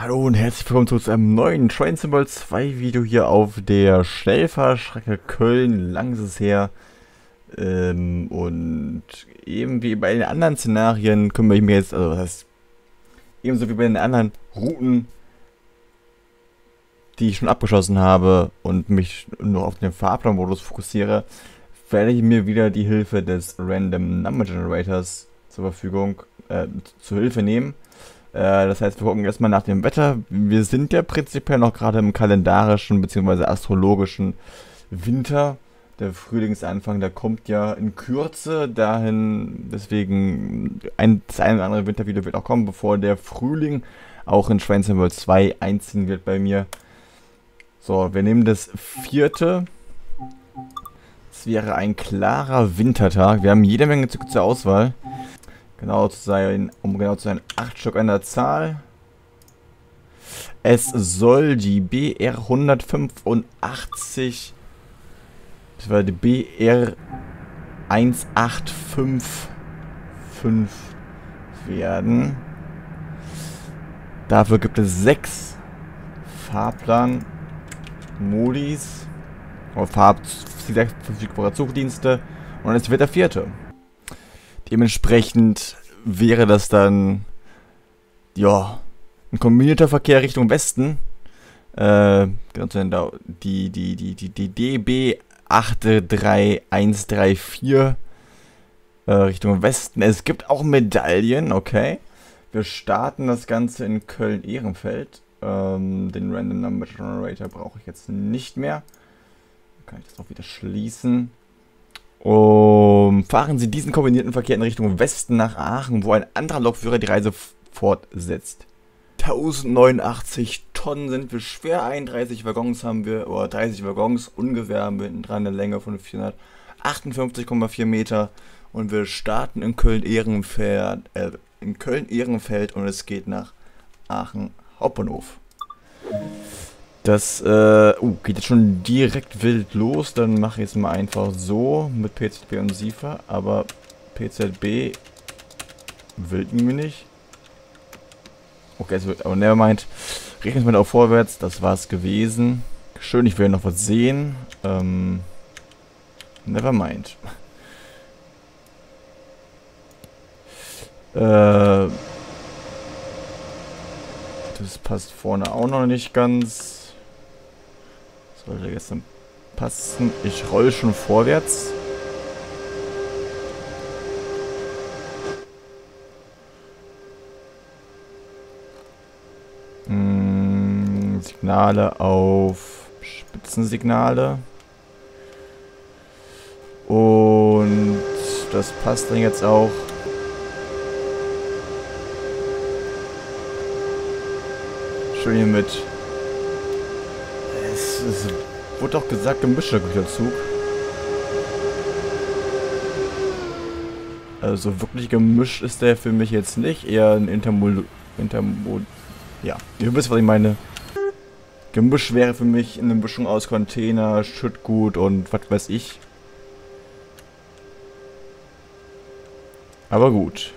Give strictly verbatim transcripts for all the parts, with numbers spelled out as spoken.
Hallo und herzlich willkommen zu einem neuen Train Sim World zwei Video hier auf der Schnellfahrstrecke Köln Langenfeld her. Ähm, und eben wie bei den anderen Szenarien können wir mir jetzt, also was heißt, ebenso wie bei den anderen Routen, die ich schon abgeschlossen habe und mich nur auf den Fahrplanmodus fokussiere, werde ich mir wieder die Hilfe des Random Number Generators zur Verfügung, äh, zur Hilfe nehmen. Das heißt, wir gucken erstmal nach dem Wetter. Wir sind ja prinzipiell noch gerade im kalendarischen bzw. astrologischen Winter. Der Frühlingsanfang, der kommt ja in Kürze dahin. Deswegen ein, das eine oder andere Wintervideo wird auch kommen, bevor der Frühling auch in Train Sim World zwei einziehen wird bei mir. So, wir nehmen das vierte. Es wäre ein klarer Wintertag. Wir haben jede Menge Züge zur Auswahl. Genau zu sein, um genau zu sein, acht Stück an der Zahl. Es soll die B R hundertfünfundachtzig, das war die B R eins acht fünf fünf werden. Dafür gibt es sechs Fahrplan-Modis, oder Farb sechs verfügbare Zugdienste, und es wird der vierte. Dementsprechend wäre das dann, ja, ein kombinierter Verkehr Richtung Westen. Äh, genau, die, die, die, die, die D B acht drei eins drei vier äh, Richtung Westen. Es gibt auch Medaillen, okay. Wir starten das Ganze in Köln-Ehrenfeld. Ähm, den Random Number Generator brauche ich jetzt nicht mehr. Dann kann ich das auch wieder schließen. Um, fahren Sie diesen kombinierten Verkehr in Richtung Westen nach Aachen, wo ein anderer Lokführer die Reise fortsetzt. tausendneunundachtzig Tonnen sind wir schwer, einunddreißig Waggons haben wir, oder dreißig Waggons ungefähr, haben wir hinten dran eine Länge von vierhundertachtundfünfzig Komma vier Meter und wir starten in Köln-Ehrenfeld äh, in Köln-Ehrenfeld und es geht nach Aachen Hauptbahnhof. Das äh, uh, geht jetzt schon direkt wild los, dann mache ich es mal einfach so mit P Z B und Sifa, aber P Z B wilden wir nicht. Okay, es wird, aber nevermind. Rechnen wir mal auch vorwärts, das war's gewesen. Schön, ich will noch was sehen. Ähm, nevermind. äh, das passt vorne auch noch nicht ganz. Sollte gestern passen. Ich roll schon vorwärts. Hm, Signale auf Spitzensignale. Und das passt dann jetzt auch. Schön hier mit. Es wurde doch gesagt, gemischter Güterzug. Also wirklich gemischt ist der für mich jetzt nicht. Eher ein Intermod... Intermod... Ja, ihr wisst, was ich meine. Gemisch wäre für mich eine Mischung aus Container, Schüttgut und was weiß ich. Aber gut.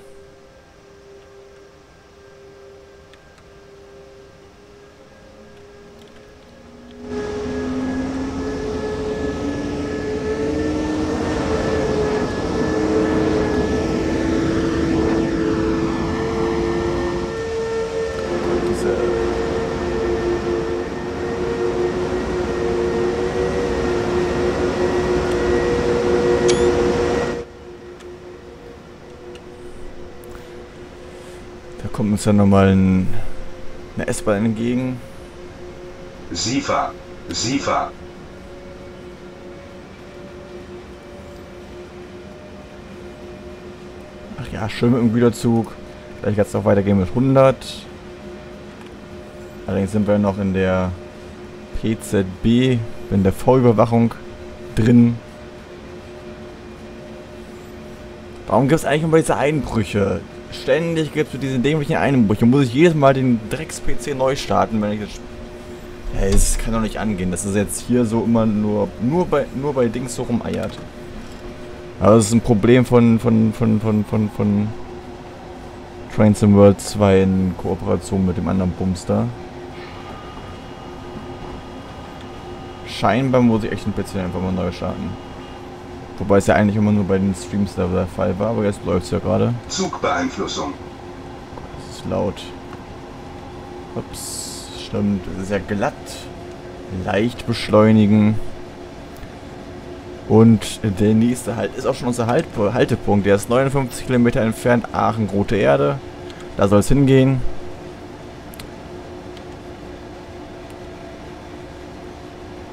Kommt uns dann nochmal ein, eine S-Bahn entgegen. Sifa, Sifa. Ach ja, schön mit dem Güterzug. Vielleicht kann es auch weitergehen mit hundert. Allerdings sind wir noch in der P Z B, in der V-Überwachung drin. Warum gibt es eigentlich immer diese Einbrüche? Ständig gibt es diese dämlichen Einbrüche. Muss ich jedes Mal den Drecks-P C neu starten, wenn ich das... Hey, das kann doch nicht angehen. Das ist jetzt hier so immer nur nur bei nur bei Dings so rumeiert. Aber das ist ein Problem von von von von von von Train Sim World zwei in Kooperation mit dem anderen Bumster. Scheinbar muss ich echt ein bisschen einfach mal neu starten. Wobei es ja eigentlich immer nur bei den Streams da der Fall war, aber jetzt läuft es ja gerade. Zugbeeinflussung. Das ist laut. Ups, stimmt. Sehr glatt. Leicht beschleunigen. Und der nächste Halt ist auch schon unser halt Haltepunkt. Der ist neunundfünfzig Kilometer entfernt, Aachen Rote Erde. Da soll es hingehen.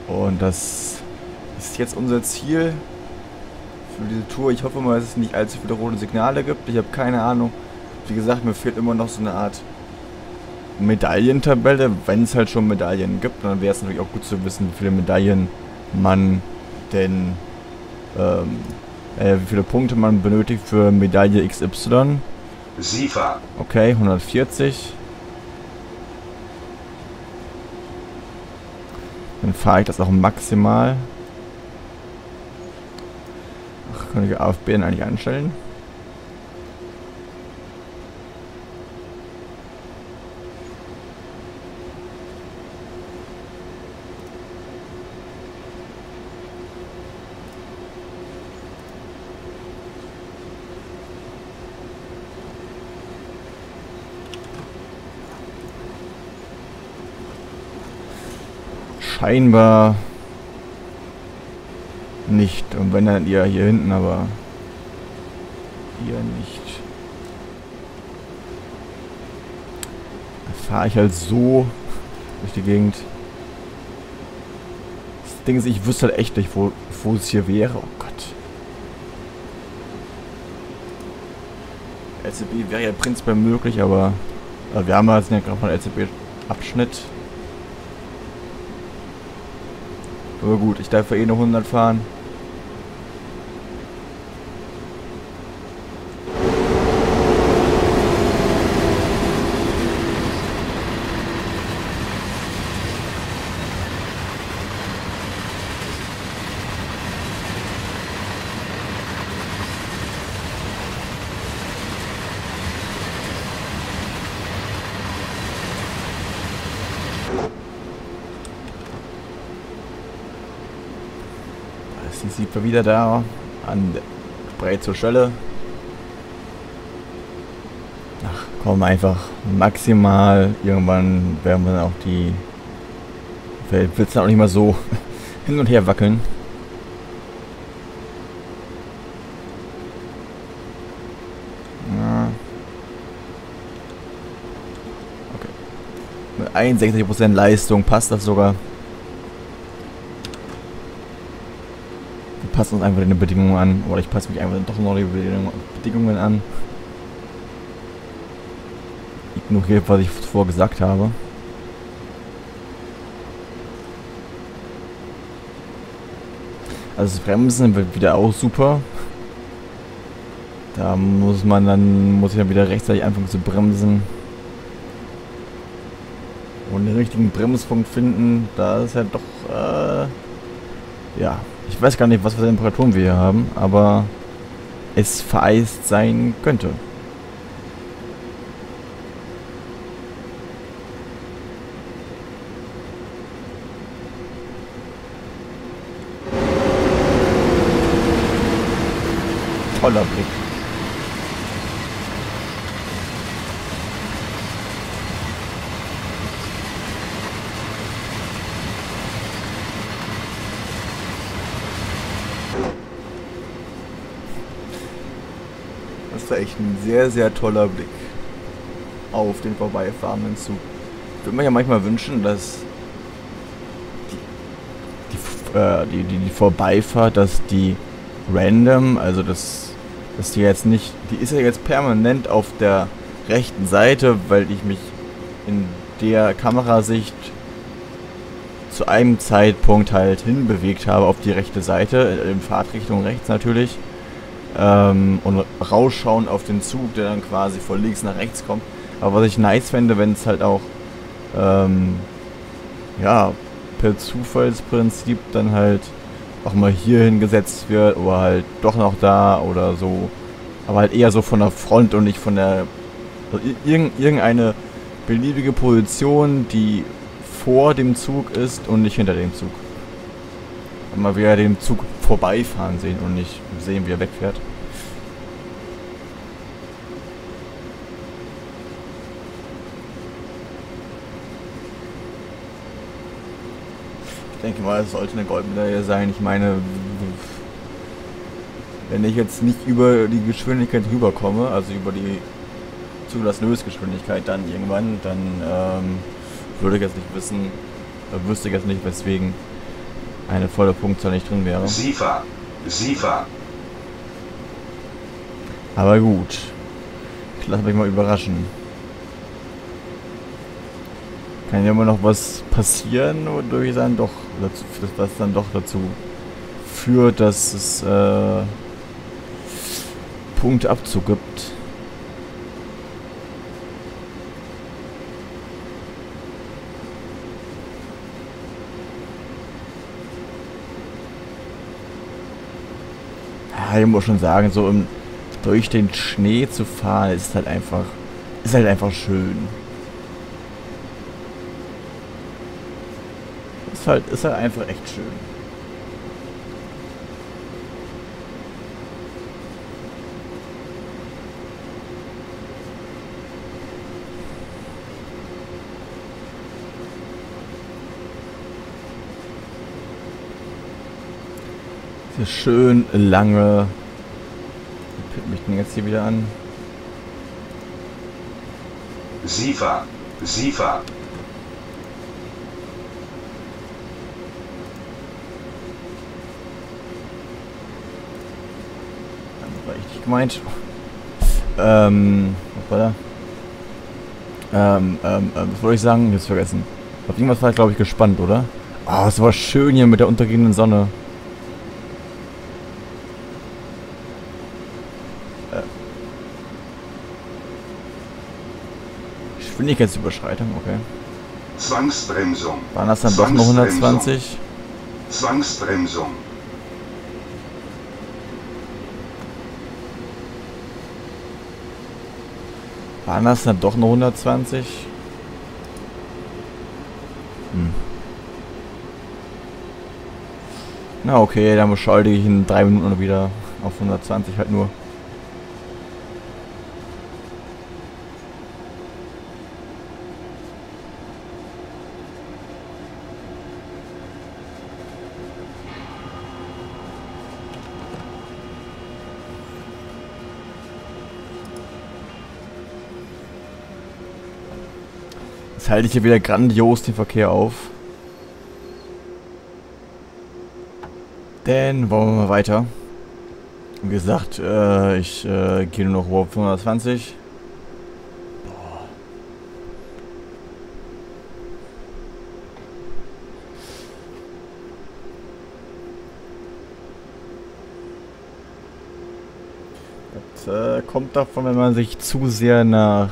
Und das ist jetzt unser Ziel für diese Tour. Ich hoffe mal, dass es nicht allzu viele rote Signale gibt. Ich habe keine Ahnung. Wie gesagt, mir fehlt immer noch so eine Art Medaillentabelle. Wenn es halt schon Medaillen gibt, dann wäre es natürlich auch gut zu wissen, wie viele Medaillen man denn ähm, äh, wie viele Punkte man benötigt für Medaille X Y. Sifa. Okay, hundertvierzig. Dann fahre ich das auch maximal. Ach, kann ich A F B denn eigentlich einstellen? Scheinbar nicht. Und wenn dann ihr hier hinten, aber hier nicht. Da fahre ich halt so durch die Gegend. Das Ding ist, ich wüsste halt echt nicht, wo, wo es hier wäre. Oh Gott. L Z B wäre ja prinzipiell möglich, aber äh, wir haben jetzt ja gerade mal L Z B-Abschnitt. Aber gut, ich darf ja eh nur hundert fahren. Sie sieht man wieder da an der Breit zur Stelle. Ach komm, einfach maximal. Irgendwann werden wir dann auch die Welt wird auch nicht mal so hin und her wackeln. Ja. Okay. Mit einundsechzig Prozent Leistung passt das sogar. Passt uns einfach den Bedingungen an, oder ich passe mich einfach doch noch die Bedingungen an. Ignoriert, was ich zuvor gesagt habe. Also das Bremsen wird wieder auch super. Da muss man dann, muss ich dann wieder rechtzeitig anfangen zu bremsen. Und den richtigen Bremspunkt finden, da ist ja halt doch, äh, ja. Ich weiß gar nicht, was für Temperaturen wir hier haben, aber es vereist sein könnte. Toller Blick. Echt ein sehr, sehr toller Blick auf den vorbeifahrenden Zug. Ich würde mir ja manchmal wünschen, dass die, die, äh, die, die, die Vorbeifahrt, dass die random, also das, dass die jetzt nicht, die ist ja jetzt permanent auf der rechten Seite, weil ich mich in der Kamerasicht zu einem Zeitpunkt halt hinbewegt habe auf die rechte Seite, in Fahrtrichtung rechts natürlich. Ähm, und rausschauen auf den Zug, der dann quasi von links nach rechts kommt. Aber was ich nice fände, wenn es halt auch ähm, ja, per Zufallsprinzip dann halt auch mal hier hingesetzt wird oder halt doch noch da oder so. Aber halt eher so von der Front und nicht von der Also ir irgendeine beliebige Position, die vor dem Zug ist und nicht hinter dem Zug. Immer wieder den Zug vorbeifahren sehen und nicht sehen, wie er wegfährt. Ich denke mal, es sollte eine Goldmedaille sein. Ich meine, wenn ich jetzt nicht über die Geschwindigkeit rüberkomme, also über die zugelassene Höchstgeschwindigkeit dann irgendwann, dann ähm, würde ich jetzt nicht wissen, äh, wüsste ich jetzt nicht, weswegen eine volle Punktzahl nicht drin wäre. Sifa, Sifa. Aber gut, ich lasse mich mal überraschen. Kann ja immer noch was passieren, wodurch dann doch dazu, dass das dann doch dazu führt, dass es äh, Punktabzug gibt. Ich muss schon sagen, so im, durch den Schnee zu fahren ist halt einfach, ist halt einfach schön. Ist halt, ist halt einfach echt schön. Schön lange. Ich pick mich denn jetzt hier wieder an. Sifa, Sifa. Das war richtig gemeint. Ähm, was war da? Ähm, ähm, was wollte ich sagen? Jetzt vergessen. Auf irgendwas war ich, glaube ich, gespannt, oder? Ah, oh, es war schön hier mit der untergehenden Sonne. Geschwindigkeitsüberschreitung, okay. Zwangsbremsung. Waren das dann doch nur hundertzwanzig? Zwangsbremsung. Waren das dann doch nur hundertzwanzig? Hm. Na okay, dann schalte ich in drei Minuten wieder auf hundertzwanzig halt nur. Halte ich hier wieder grandios den Verkehr auf. Dann wollen wir mal weiter. Wie gesagt, äh, ich äh, gehe nur noch auf hundertzwanzig. Boah. Das äh, kommt davon, wenn man sich zu sehr nach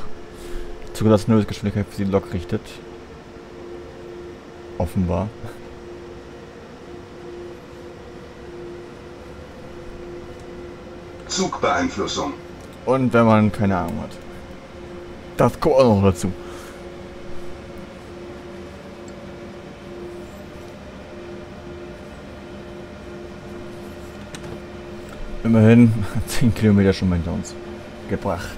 zugelassene Höchstgeschwindigkeit für die Lok richtet. Offenbar. Zugbeeinflussung. Und wenn man keine Ahnung hat. Das kommt auch noch dazu. Immerhin zehn Kilometer schon mal hinter uns gebracht.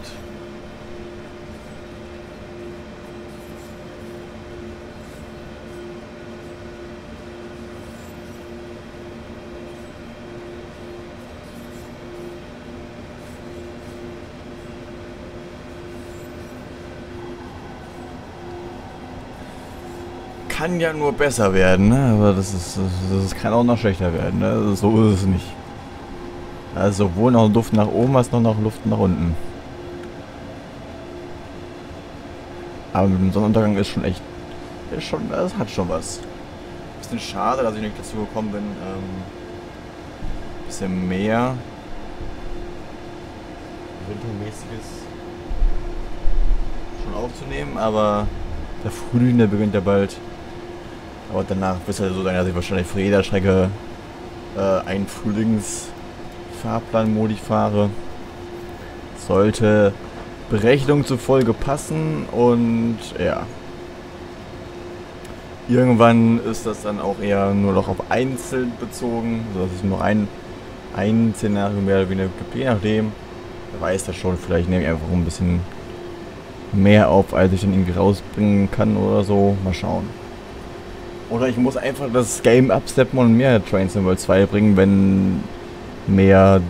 Kann ja nur besser werden, ne? Aber das ist, das, das kann auch noch schlechter werden, ne? So ist es nicht. Also sowohl noch Luft nach oben als noch Luft nach unten. Aber mit dem Sonnenuntergang ist schon echt, ist schon, das hat schon was. Bisschen schade, dass ich nicht dazu gekommen bin. Ähm, bisschen mehr wintermäßiges schon aufzunehmen, aber der Frühling, der beginnt ja bald. Aber danach wird es ja so sein, dass ich wahrscheinlich für jede Strecke äh, einen Frühlingsfahrplan-Modi fahre. Sollte Berechnung zufolge passen und ja. Irgendwann ist das dann auch eher nur noch auf einzeln bezogen, sodass es nur ein, ein Szenario mehr oder weniger gibt, je nachdem. Wer weiß das schon, vielleicht nehme ich einfach ein bisschen mehr auf, als ich dann irgendwie rausbringen kann oder so. Mal schauen. Oder ich muss einfach das Game upsteppen und mehr Train Sim World zwei bringen, wenn mehr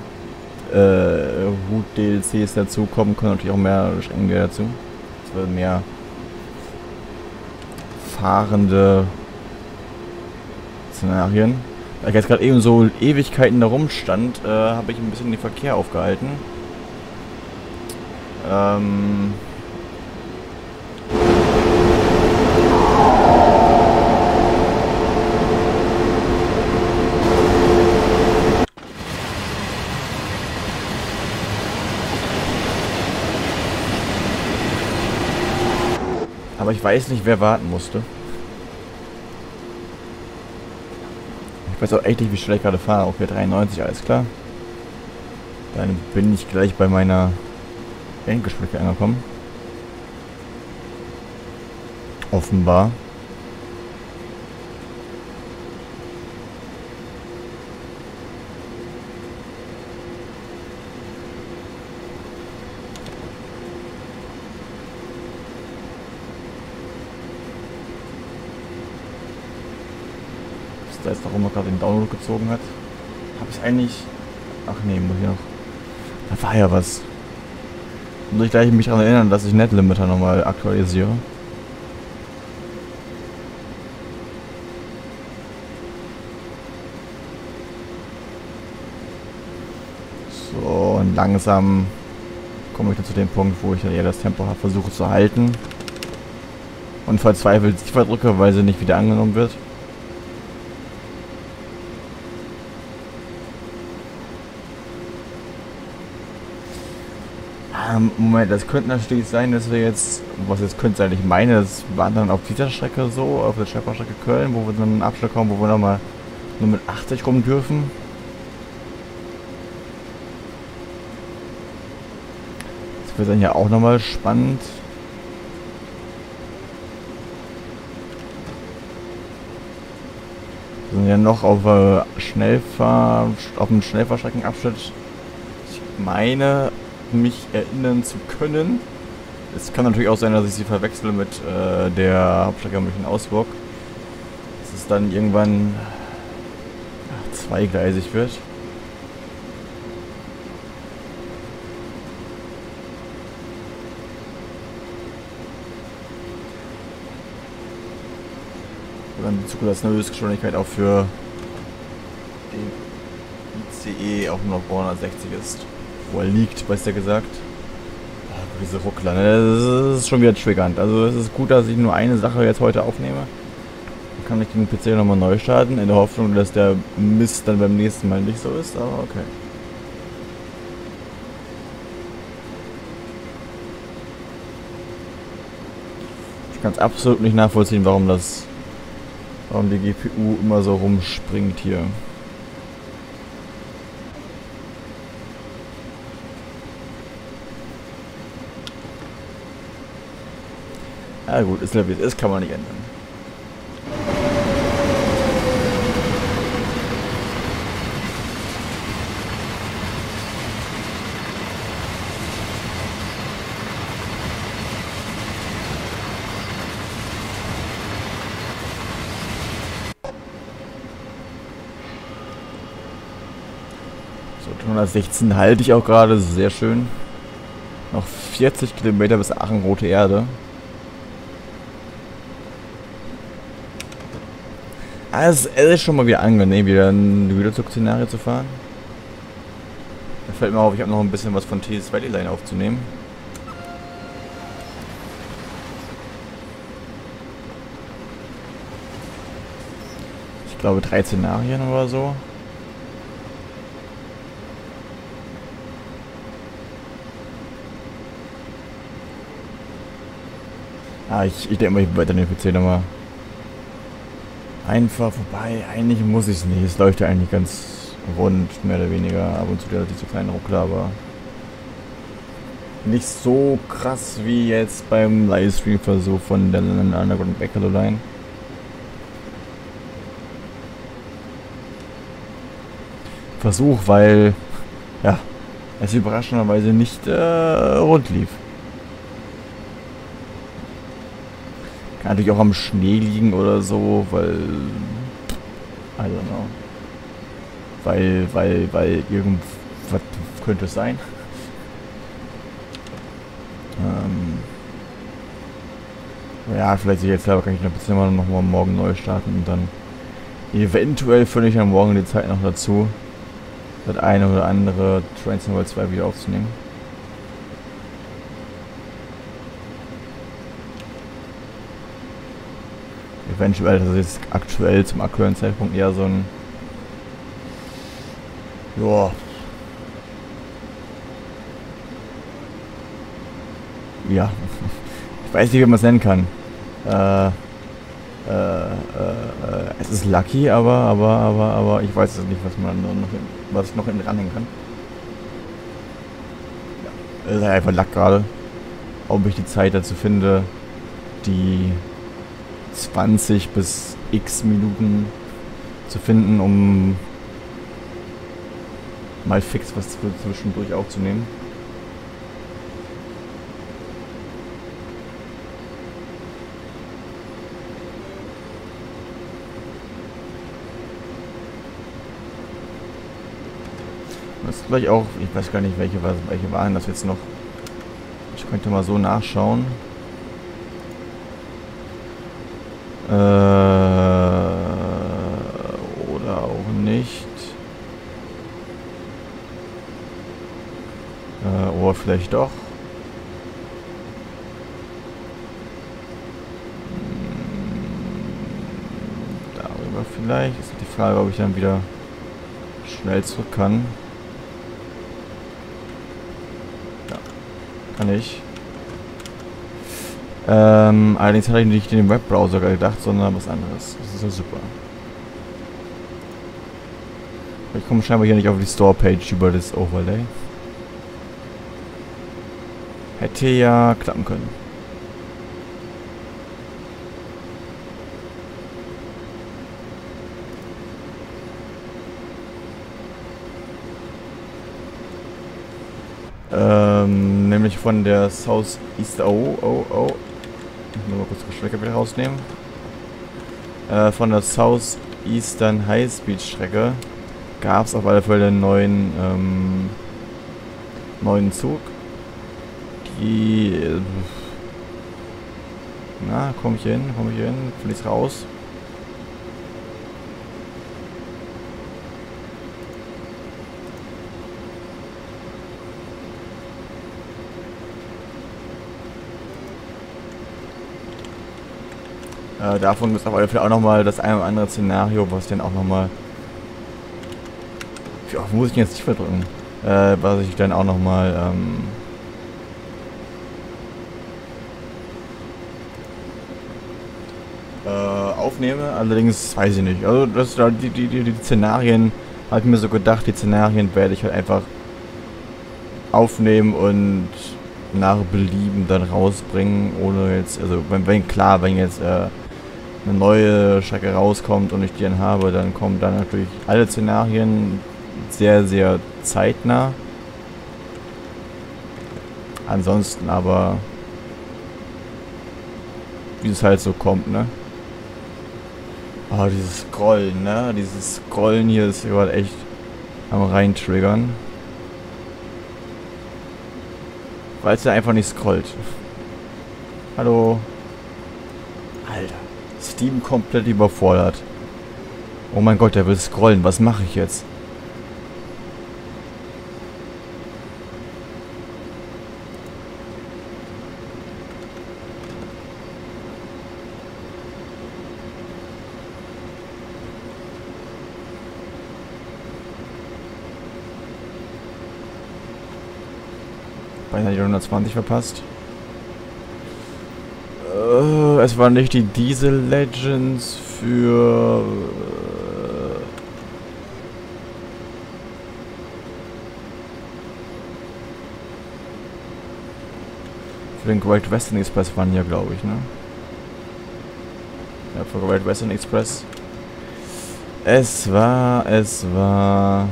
äh, Route-D L Cs dazukommen, kommen natürlich auch mehr Strecken dazu. Es wird mehr fahrende Szenarien. Da ich jetzt gerade eben so Ewigkeiten da rumstand, äh, habe ich ein bisschen den Verkehr aufgehalten. Ähm... Aber ich weiß nicht, wer warten musste. Ich weiß auch echt nicht, wie schnell ich gerade fahre. Okay, dreiundneunzig, alles klar. Dann bin ich gleich bei meiner Endgeschwindigkeit angekommen. Offenbar. Da ist, warum er gerade den Download gezogen hat. Habe ich eigentlich... Ach nee, muss ich noch... Da war ja was. Muss ich gleich mich daran erinnern, dass ich Netlimiter nochmal aktualisiere. So, und langsam komme ich dann zu dem Punkt, wo ich dann eher das Tempo versuche zu halten. Und verzweifelt sie verdrücke, weil sie nicht wieder angenommen wird. Moment, das könnte natürlich sein, dass wir jetzt, was jetzt könnte sein, ich meine, das waren dann auf dieser Strecke so, auf der Schnellfahrstrecke Köln, wo wir dann einen Abschnitt haben, wo wir nochmal nur mit achtzig rum dürfen. Das wird dann ja auch nochmal spannend. Wir sind ja noch auf, äh, Schnellfahr auf dem Schnellfahrstreckenabschnitt, ich meine, mich erinnern zu können. Es kann natürlich auch sein, dass ich sie verwechsel mit äh, der Hauptstrecke München-Augsburg. Dass es dann irgendwann ach, zweigleisig wird. Und dann Zug das eine Höchstgeschwindigkeit auch für den I C E auch nur noch dreihundertsechzig ist. Wo er liegt, weißt du, gesagt. Oh, diese Ruckler, ne? Das ist schon wieder triggernd. Also es ist gut, dass ich nur eine Sache jetzt heute aufnehme. Dann kann ich den P C nochmal neu starten, in der Hoffnung, dass der Mist dann beim nächsten Mal nicht so ist, aber okay. Ich kann es absolut nicht nachvollziehen, warum das, warum die G P U immer so rumspringt hier. Ah gut, ist wie es ist, kann man nicht ändern. So, hundertsechzehn halte ich auch gerade, sehr schön. Noch vierzig Kilometer bis Aachen Rote Erde. Also, es ist schon mal wieder angenehm, wieder ein Güterzug-Szenario zu fahren. Da fällt mir auf, ich habe noch ein bisschen was von T S Valley Line aufzunehmen. Ich glaube drei Szenarien oder so. Ah, ich, ich denke mal, ich werde den P C nochmal. Einfach vorbei, eigentlich muss ich es nicht. Es läuft ja eigentlich ganz rund, mehr oder weniger. Ab und zu wieder diese kleinen Ruckler, aber nicht so krass wie jetzt beim Livestream-Versuch von der Underground Backload Line. Versuch, weil ja, es überraschenderweise nicht äh, rund lief. Kann natürlich auch am Schnee liegen oder so, weil I don't know. Weil, weil, weil irgendwas könnte es sein. Ähm ja, vielleicht jetzt aber kann ich noch ein bisschen noch mal morgen neu starten und dann eventuell finde ich am Morgen die Zeit noch dazu, das eine oder andere Train Sim World zwei wieder aufzunehmen. Eventuell, das ist aktuell zum aktuellen Zeitpunkt eher so ein Joa. Ja. Ich weiß nicht, wie man es nennen kann. Äh, äh, äh, es ist lucky, aber, aber, aber, aber ich weiß es nicht, was man noch, was noch hinten ranhängen kann. Ja, es ist einfach Luck gerade. Ob ich die Zeit dazu finde, die zwanzig bis x Minuten zu finden, um mal fix was zwischendurch aufzunehmen. Das ist gleich auch, ich weiß gar nicht, welche, welche waren das jetzt noch. Ich könnte mal so nachschauen. Äh, oder auch nicht. Äh, oder vielleicht doch. Darüber vielleicht. Ist die Frage, ob ich dann wieder schnell zurück kann. Ja, kann ich. Ähm, allerdings hatte ich nicht in den Webbrowser gedacht, sondern was anderes. Das ist ja super. Ich komme scheinbar hier nicht auf die Store-Page über das Overlay. Hätte ja klappen können. Ähm, nämlich von der South Eastern... Oh, oh, oh. Nur mal kurz die Strecke wieder rausnehmen. Äh, von der South Eastern High Speed Strecke gab es auf alle Fälle einen neuen, ähm, neuen Zug. Die... Äh, na, komm ich hin, komm ich hin, finde ich raus. Äh, davon ist auf alle Fälle auch nochmal das ein oder andere Szenario, was dann auch nochmal... Ja, muss ich jetzt nicht verdrücken. Äh, was ich dann auch nochmal... Ähm, äh, aufnehme. Allerdings weiß ich nicht. Also das, die, die, die, die Szenarien, habe ich mir so gedacht, die Szenarien werde ich halt einfach aufnehmen und nach Belieben dann rausbringen, ohne jetzt, also wenn, wenn klar, wenn jetzt äh, eine neue Strecke rauskommt und ich die dann habe, dann kommen dann natürlich alle Szenarien sehr, sehr zeitnah. Ansonsten aber, wie es halt so kommt, ne? Oh, dieses Scrollen, ne? Dieses Scrollen hier ist gerade echt am Reintriggern. Weil es ja einfach nicht scrollt. Hallo. Alter. Steam komplett überfordert. Oh mein Gott, der will scrollen. Was mache ich jetzt? Beinahe die hundertzwanzig verpasst. Äh, es war nicht die Diesel Legends für... Äh, Für den Great Western Express fahren ja, glaube ich, ne? Ja, für Great Western Express. Es war, es war...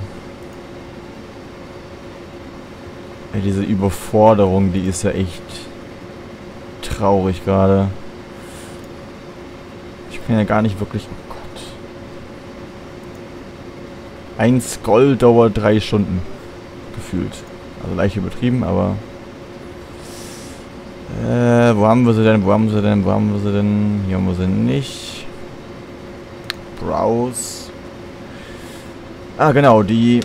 Ja, diese Überforderung, die ist ja echt traurig gerade. Ich kann ja gar nicht wirklich... Oh Gott. Ein Scroll dauert drei Stunden. Gefühlt. Also leicht übertrieben, aber... Äh, wo haben wir sie denn? Wo haben wir sie denn? Wo haben wir sie denn? Hier haben wir sie nicht. Browse. Ah, genau, die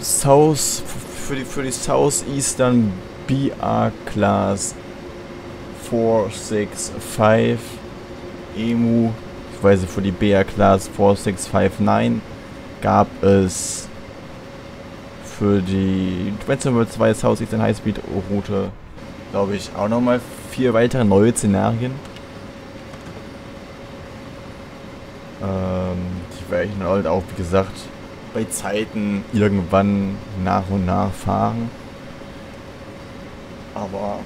South... Für die, für die South Eastern B R Class vier sechs fünf E M U, ich weiß nicht, für die B R Class vier sechs fünf neun gab es für die Train Sim World zwei South Eastern High Speed Route, glaube ich, auch nochmal vier weitere neue Szenarien. Ähm, die werde ich halt auch, wie gesagt, bei Zeiten irgendwann nach und nach fahren, aber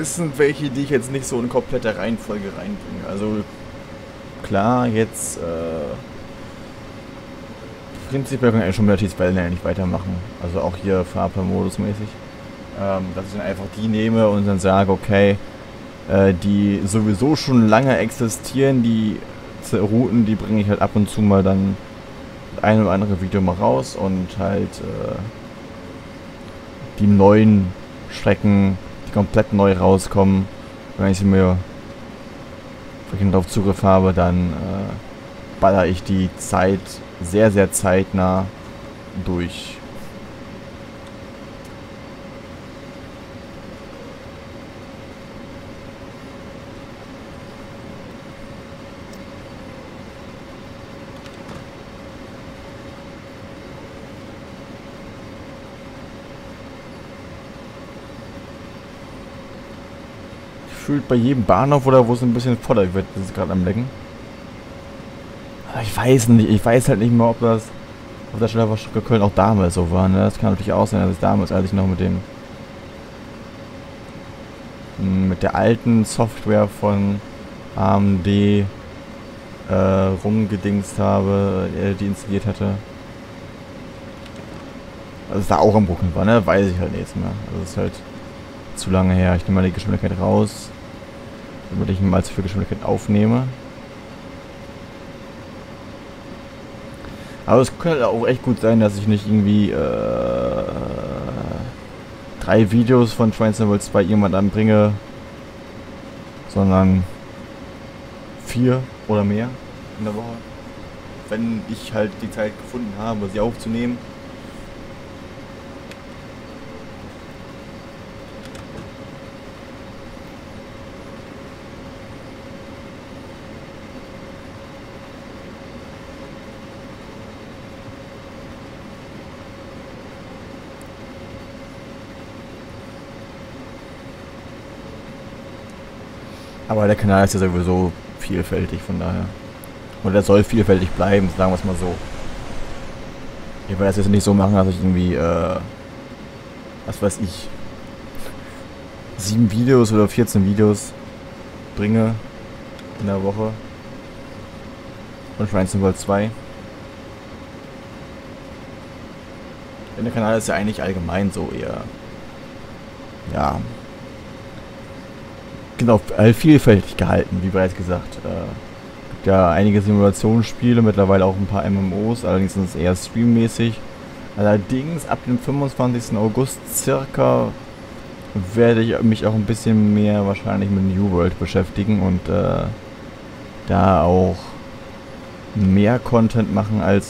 es sind welche, die ich jetzt nicht so in komplette Reihenfolge reinbringe. Also klar, jetzt äh, prinzipiell kann ich eigentlich schon mit der T S Valley Line nicht weitermachen, also auch hier Fahrplan-Modus mäßig, ähm, dass ich dann einfach die nehme und dann sage, okay, äh, die sowieso schon lange existieren, die Routen, die bringe ich halt ab und zu mal dann ein oder andere Video mal raus und halt äh, die neuen Strecken, die komplett neu rauskommen, wenn ich sie mir wirklich darauf Zugriff habe, dann äh, baller ich die Zeit sehr, sehr zeitnah durch. Bei jedem Bahnhof oder wo es ein bisschen voller wird, das ist gerade am Lecken. Aber ich weiß nicht, ich weiß halt nicht mehr, ob das auf der Schnellfahrstrecke Köln auch damals so war. Ne? Das kann natürlich auch sein, dass es damals, als ich noch mit dem mit der alten Software von A M D äh, rumgedingst habe, die installiert hatte. Also es da auch am Buckeln war, ne? Weiß ich halt nichts mehr. Also es ist halt zu lange her. Ich nehme mal die Geschwindigkeit raus, damit ich mal zu viel Geschwindigkeit aufnehme. Aber es könnte auch echt gut sein, dass ich nicht irgendwie äh, drei Videos von Train Sim World zwei jemand anbringe, sondern vier oder mehr in der Woche, wenn ich halt die Zeit gefunden habe, sie aufzunehmen. Aber der Kanal ist ja sowieso vielfältig, von daher. Und er soll vielfältig bleiben, sagen wir es mal so. Ich werde das jetzt nicht so machen, dass ich irgendwie, äh, was weiß ich, sieben Videos oder vierzehn Videos bringe in der Woche. Und Train Sim World zwei. Denn der Kanal ist ja eigentlich allgemein so eher, ja, genau, vielfältig gehalten, wie bereits gesagt. Es äh, gibt ja einige Simulationsspiele, mittlerweile auch ein paar M M Os, allerdings sind es eher streammäßig. Allerdings ab dem fünfundzwanzigsten August circa werde ich mich auch ein bisschen mehr wahrscheinlich mit New World beschäftigen und äh, da auch mehr Content machen, als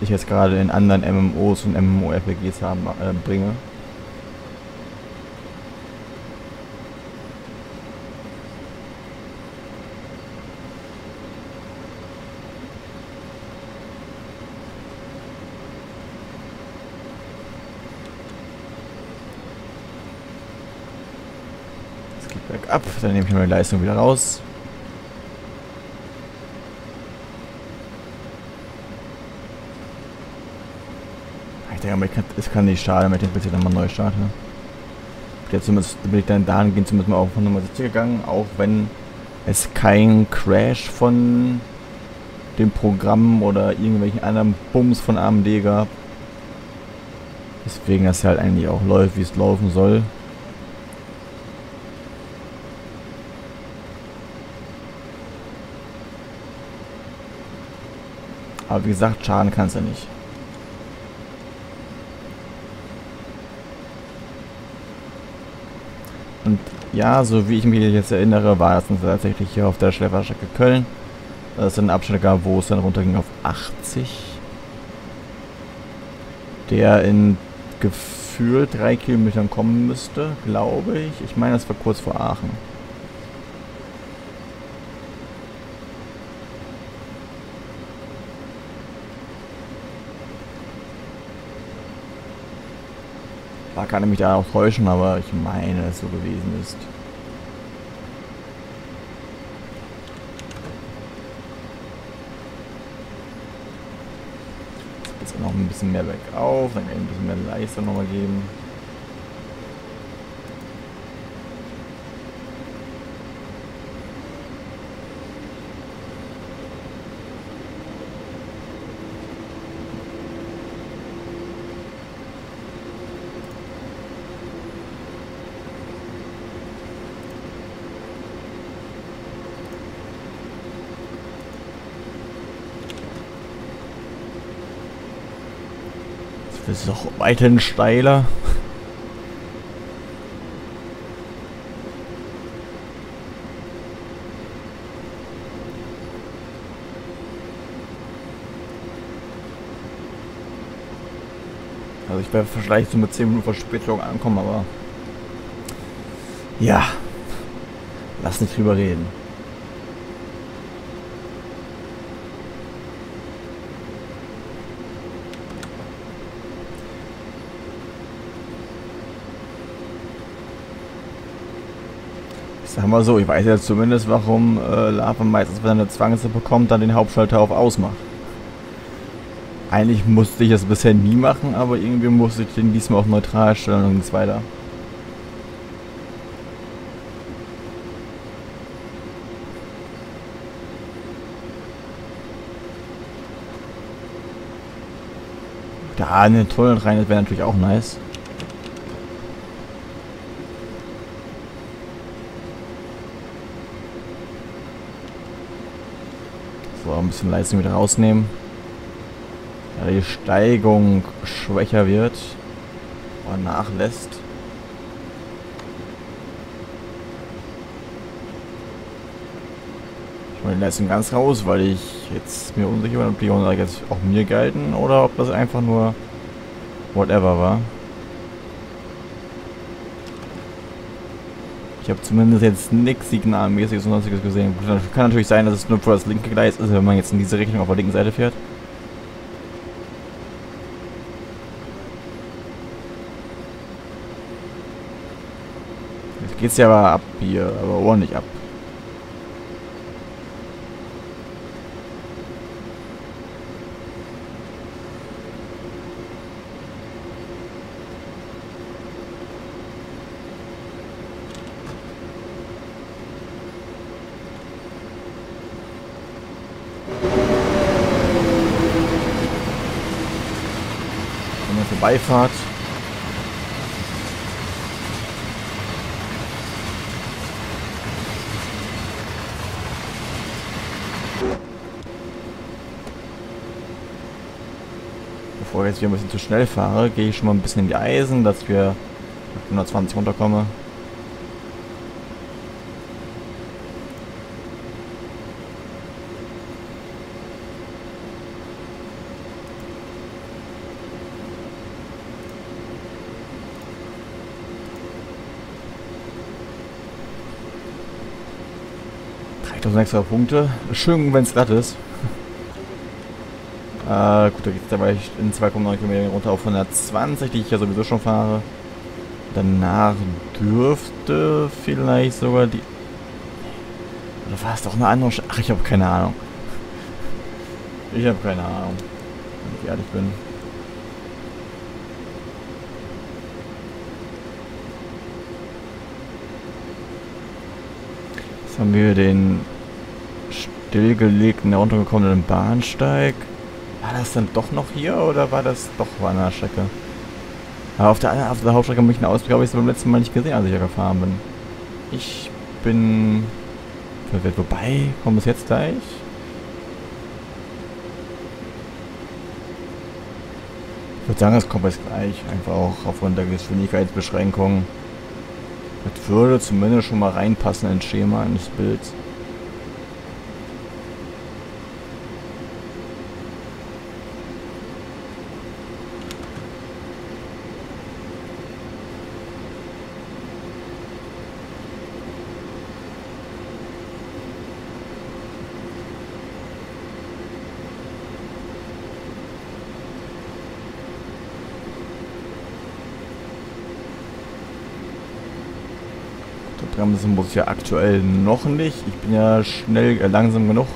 ich jetzt gerade in anderen M M Os und MMORPGs haben, äh, bringe. Ab, dann nehme ich meine Leistung wieder raus. Ich denke, aber ich kann, es kann nicht schaden, wenn ich den P C dann mal neu starte. Jetzt bin ich dann dahingehend zumindest mal auf Nummer siebzig gegangen, auch wenn es kein Crash von dem Programm oder irgendwelchen anderen Bums von A M D gab. Deswegen, dass es halt eigentlich auch läuft, wie es laufen soll. Aber wie gesagt, schaden kann es ja nicht. Und ja, so wie ich mich jetzt erinnere, war es tatsächlich hier auf der Schnellfahrstrecke Köln. Das ist ein Abschnitt, wo es dann runterging auf achtzig. Der in gefühlt drei Kilometern kommen müsste, glaube ich. Ich meine, das war kurz vor Aachen. Da kann ich mich da auch täuschen, aber ich meine, dass es so gewesen ist. Jetzt noch ein bisschen mehr bergauf, dann kann ich ein bisschen mehr Leistung nochmal geben. Das ist doch weiterhin steiler. Also ich werde vielleicht so mit zehn Minuten Verspätung ankommen, aber ja, lass nicht drüber reden. Sagen wir so, ich weiß jetzt zumindest, warum äh, Lava meistens, wenn er eine Zwanghitze bekommt, dann den Hauptschalter auf ausmacht. Eigentlich musste ich das bisher nie machen, aber irgendwie musste ich den diesmal auf neutral stellen und nichts weiter. Da in den Tunnel rein, das wäre natürlich auch nice. Ein bisschen Leistung wieder rausnehmen, da die Steigung schwächer wird oder nachlässt. Ich mache die Leistung ganz raus, weil ich jetzt mir unsicher bin, ob die hundert jetzt auch mir galten oder ob das einfach nur whatever war. Ich habe zumindest jetzt nichts signalmäßiges und sonstiges gesehen. Kann natürlich sein, dass es nur für das linke Gleis ist, wenn man jetzt in diese Richtung auf der linken Seite fährt. Jetzt geht es ja aber ab hier, aber ordentlich ab. Beifahrt. Bevor ich jetzt wieder ein bisschen zu schnell fahre, gehe ich schon mal ein bisschen in die Eisen, dass wir auf hundertzwanzig runterkommen. sechshundert Punkte. Schön, wenn es glatt ist. äh, gut, da geht es dabei in zwei Komma neun Kilometern runter auf hundertzwanzig, die ich ja sowieso schon fahre. Danach dürfte vielleicht sogar die... Oder war es doch eine andere... Sch Ach, ich habe keine Ahnung. Ich habe keine Ahnung, wenn ich ehrlich bin. Jetzt haben wir den stillgelegten, heruntergekommenen Bahnsteig. War das dann doch noch hier oder war das doch an der Strecke? Aber auf der, auf der Hauptstrecke München Ausblick habe ich es beim letzten Mal nicht gesehen, als ich hier gefahren bin. Ich bin verwirrt. Wobei, kommen wir jetzt gleich? Ich würde sagen, es kommt jetzt gleich. Einfach auch aufgrund der Geschwindigkeitsbeschränkungen. Das würde zumindest schon mal reinpassen ins Schema, ins Bild. Das muss ich ja aktuell noch nicht. Ich bin ja schnell, äh, langsam genug.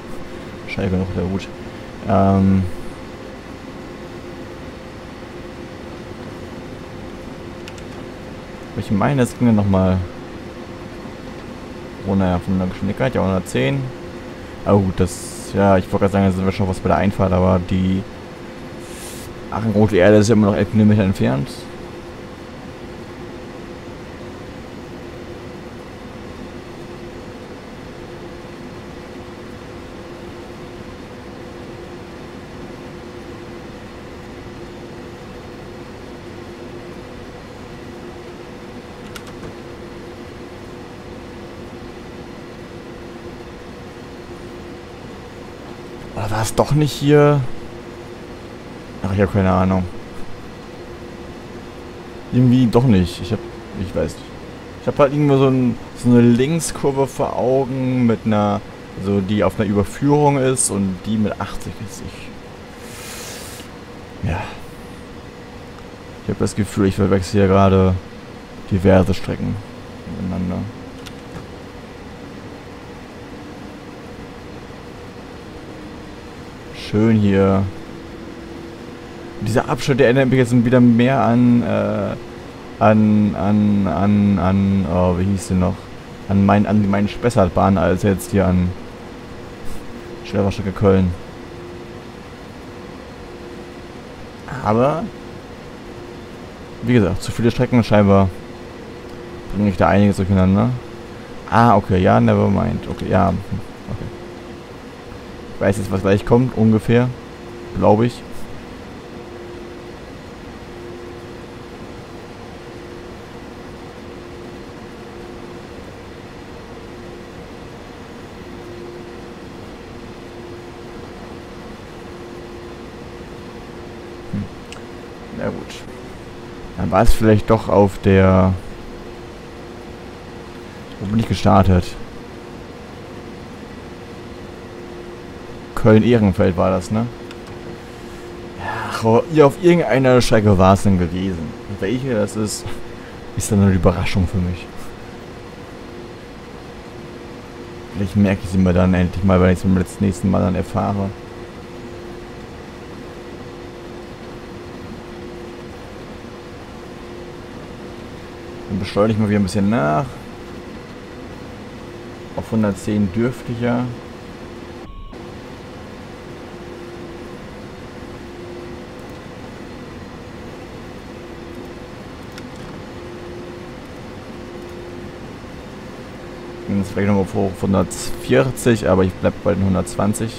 Schnell genug, der Hut. Ähm ich meine, es ging ja nochmal ohne von der Geschwindigkeit, ja hundertzehn. Aber gut, das, ja, ich wollte gerade sagen, da sind wir schon was bei der Einfahrt, aber die Aachen Rote Erde ist ja immer noch elf Kilometer entfernt. War es doch nicht hier? Ach, ich habe keine Ahnung. Irgendwie doch nicht. Ich habe, ich weiß nicht. Ich habe halt irgendwo so, ein, so eine Linkskurve vor Augen mit einer, so die auf einer Überführung ist und die mit achtzig ist. Ich, ja. Ich habe das Gefühl, ich verwechsel hier gerade diverse Strecken miteinander. Schön hier. Dieser Abschnitt, der erinnert mich jetzt wieder mehr an, äh, an, an, an, an, oh, wie hieß denn noch? An meinen, an meinen Spessartbahn als jetzt hier an Schnellfahrstrecke Köln. Aber, wie gesagt, zu viele Strecken scheinbar bringe ich da einiges durcheinander. Ah, okay, ja, never mind. Okay, ja, okay. Ich weiß jetzt, was gleich kommt, ungefähr. Glaube ich. Hm. Na gut. Dann war es vielleicht doch auf der... Wo bin ich gestartet? Köln-Ehrenfeld war das, ne? Ach, auf irgendeiner Strecke war es denn gewesen. Welche das ist, ist dann eine Überraschung für mich. Vielleicht merke ich sie mir dann endlich mal, wenn ich es beim nächsten Mal dann erfahre. Dann beschleunige ich mal wieder ein bisschen nach. Auf hundertzehn dürfte ich ja. Jetzt vielleicht nochmal hoch auf hundertvierzig, aber ich bleibe bei den hundertzwanzig.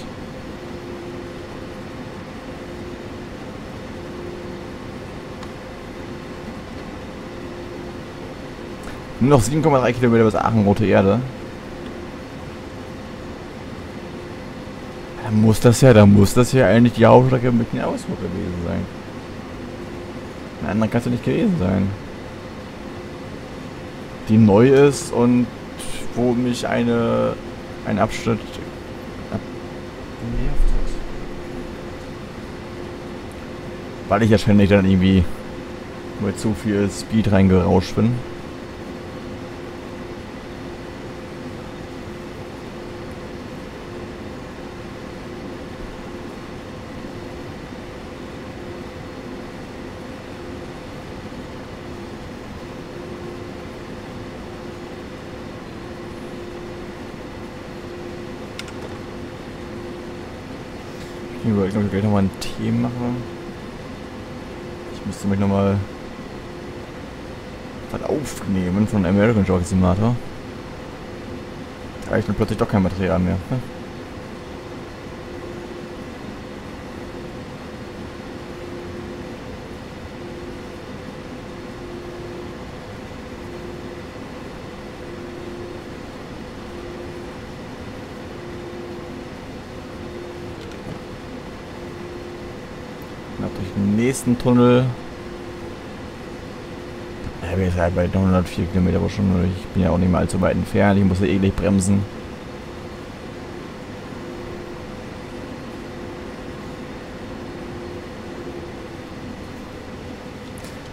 Nur noch sieben Komma drei Kilometer bis Aachen Rote Erde. Da muss das ja, da muss das ja eigentlich die Hauptstrecke mit dem Ausflug gewesen sein. Eine andere kann es ja nicht gewesen sein. Die neu ist und wo mich eine ein Abschnitt ab, nervt hat. Weil ich ja ständig dann irgendwie mit zu viel Speed reingerauscht bin. gucken, ob ich gleich nochmal einen Tee mache. Ich müsste mich nochmal was aufnehmen von American Joy Simulator. Da habe ich dann plötzlich doch kein Material mehr. Ne? Durch den nächsten Tunnel. Ich bin jetzt halt bei hundertvier Kilometer pro Stunde. Ich bin ja auch nicht mehr allzu weit entfernt. Ich muss ja eh gleich bremsen.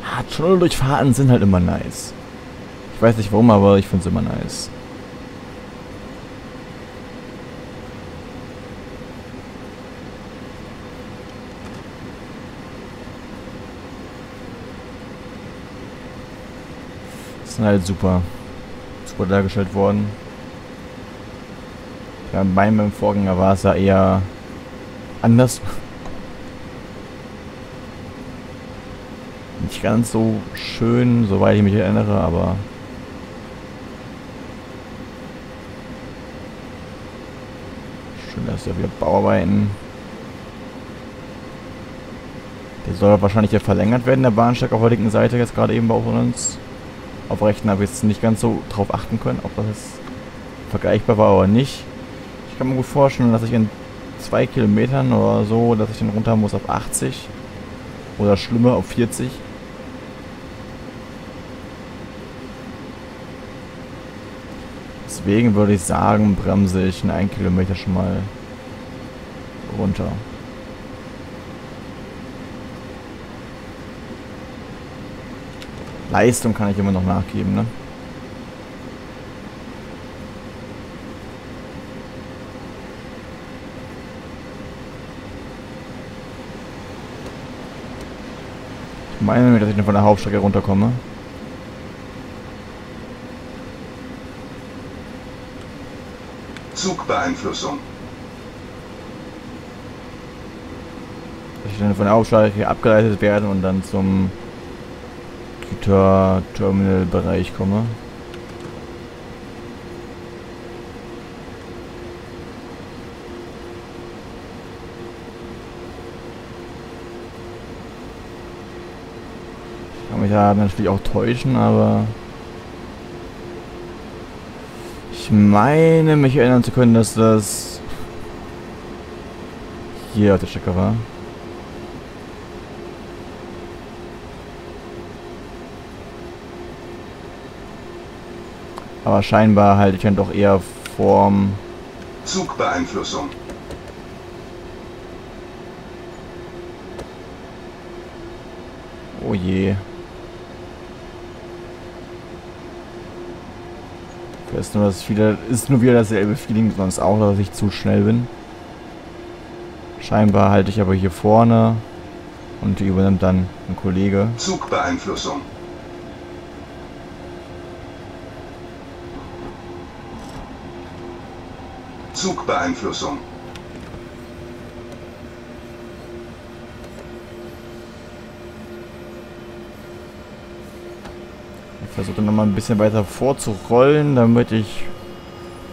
Ah, Tunneldurchfahrten sind halt immer nice. Ich weiß nicht warum, aber ich finde es immer nice. Sind halt super, super dargestellt worden. Ja, bei meinem Vorgänger war es ja eher anders. Nicht ganz so schön, soweit ich mich erinnere, aber schön, dass wir wieder Bauarbeiten. Der soll wahrscheinlich ja verlängert werden, der Bahnsteig auf der linken Seite jetzt gerade eben bei uns. Auf rechten habe ich jetzt nicht ganz so drauf achten können, ob das jetzt vergleichbar war oder nicht. Ich kann mir gut vorstellen, dass ich in zwei Kilometern oder so, dass ich dann runter muss auf achtzig oder schlimmer auf vierzig. Deswegen würde ich sagen, bremse ich in einen Kilometer schon mal runter. Leistung kann ich immer noch nachgeben, ne? Ich meine mir, dass ich dann von der Hauptstrecke runterkomme. Zugbeeinflussung. Dass ich dann von der Hauptstrecke abgeleitet werde und dann zum Terminalbereich komme. Ich kann mich da natürlich auch täuschen, aber ich meine mich erinnern zu können, dass das hier auf der Strecke war. Aber scheinbar halte ich dann doch eher vorm Zugbeeinflussung. Oh je. Ich weiß nur, dass es wieder, ist nur wieder dasselbe Feeling, sonst auch, dass ich zu schnell bin. Scheinbar halte ich aber hier vorne und übernimmt dann ein Kollege. Zugbeeinflussung. Zugbeeinflussung. Ich versuche nochmal ein bisschen weiter vorzurollen, damit ich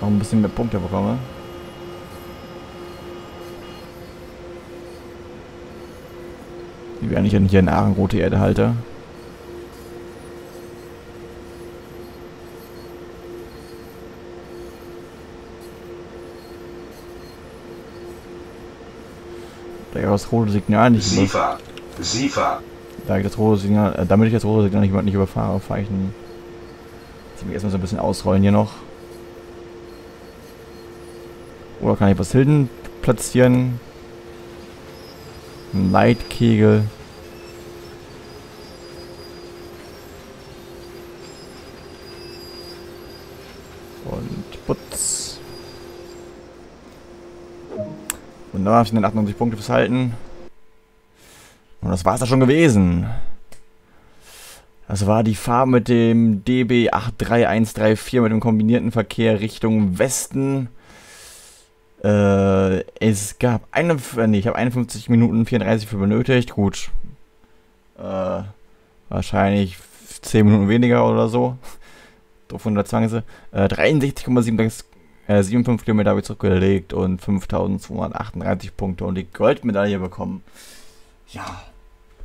noch ein bisschen mehr Punkte bekomme. Die werden ich ja nicht hier in Aachen Rote Erde halte. Da ich das rote Signal nicht Sifa. Sifa. Da ich das rote Signal, äh, damit ich das rote Signal nicht, nicht überfahre, fahre ich den. Jetzt muss ich erstmal so ein bisschen ausrollen hier noch. Oder kann ich was hinten platzieren? Ein Leitkegel. Und putz. Wunderbar, ich habe achtundneunzig Punkte fürs Halten. Und das war es ja schon gewesen. Das war die Fahrt mit dem D B acht drei eins drei vier mit dem kombinierten Verkehr Richtung Westen. Äh, es gab eine, nee, ich habe einundfünfzig Minuten vierunddreißig für benötigt. Gut. Äh, wahrscheinlich zehn Minuten weniger oder so. Doof von der Zwange. Äh, dreiundsechzig Komma siebenundfünfzig Kilometer habe ich zurückgelegt und fünftausendzweihundertachtunddreißig Punkte und die Goldmedaille bekommen. Ja.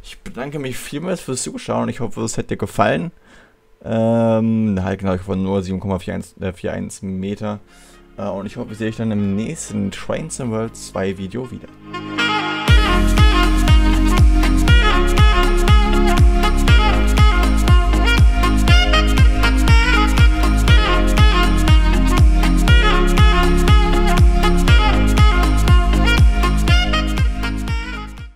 Ich bedanke mich vielmals fürs Zuschauen. Ich hoffe, es hat dir gefallen. Ähm, halt genau, ich war nur sieben Komma einundvierzig äh, Meter. Äh, und ich hoffe, sehe ich dann im nächsten Train Sim World zwei Video wieder.